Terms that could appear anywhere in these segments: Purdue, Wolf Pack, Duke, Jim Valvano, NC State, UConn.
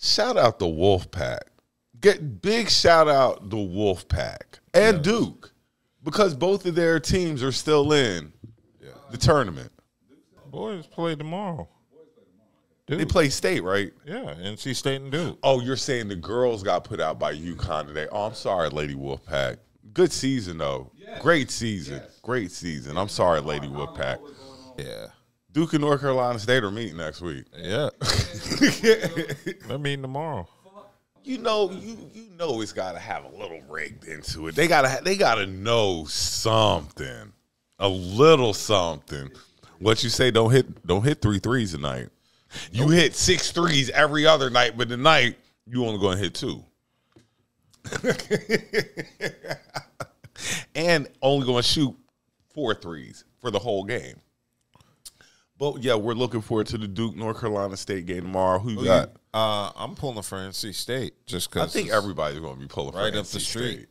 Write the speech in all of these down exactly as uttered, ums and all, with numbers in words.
shout out the Wolf Pack. Get big shout out the Wolf Pack and yeah. Duke, because both of their teams are still in yeah. the tournament. Boys play tomorrow. Duke. They play State, right? Yeah, N C State and Duke. Oh, you're saying the girls got put out by UConn today. Oh, I'm sorry, Lady Wolfpack. Good season, though. Yes. Great season. Yes. Great season. I'm sorry, Lady Wolfpack. Yeah. Duke and North Carolina State are meeting next week. Yeah. They're meeting tomorrow. You know, you you know it's got to have a little rigged into it. They got to they got to know something, a little something. What you say? Don't hit don't hit three threes tonight. You nope. hit six threes every other night, but tonight you only going to hit two. And only going to shoot four threes for the whole game. But, yeah, we're looking forward to the Duke, North Carolina State game tomorrow. Who you got? Uh, I'm pulling for N C State just because. I think everybody's going to be pulling right for N C State. Right up the street.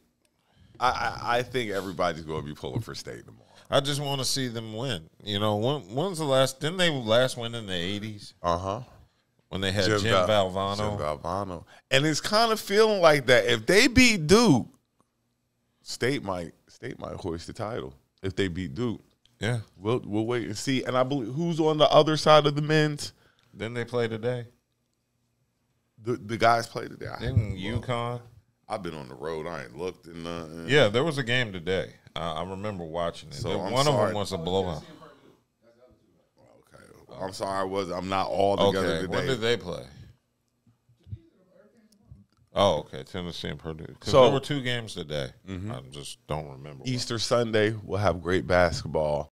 I, I, I think everybody's going to be pulling for State tomorrow. I just want to see them win. You know, when, when's the last – didn't they last win in the eighties? Uh-huh. When they had Jim, Jim Valvano. Jim Valvano. And it's kind of feeling like that. If they beat Duke, State might State might hoist the title if they beat Duke. Yeah. We'll, we'll wait and see. And I believe – who's on the other side of the men's? Didn't they play today? The, the guys play today. Didn't UConn? I've been on the road. I ain't looked in nothing. Yeah, there was a game today. I remember watching it. So one sorry. of them was a blowout. Okay. I'm sorry. I was, I'm not all together okay. today. When did they play? Oh, okay. Tennessee and Purdue. Because so, there were two games today. Mm-hmm. I just don't remember. Easter one. Sunday, we'll have great basketball.